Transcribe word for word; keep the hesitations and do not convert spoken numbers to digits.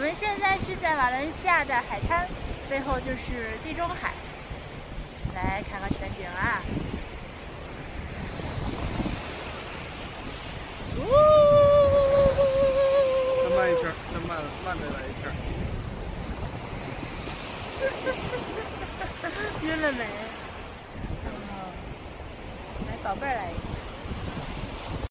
们现在是在瓦伦西亚的海滩，背后就是地中海。来看看全景啊！哦，再慢一圈，再慢慢着来一圈。晕了没？然后来，宝贝儿来一个。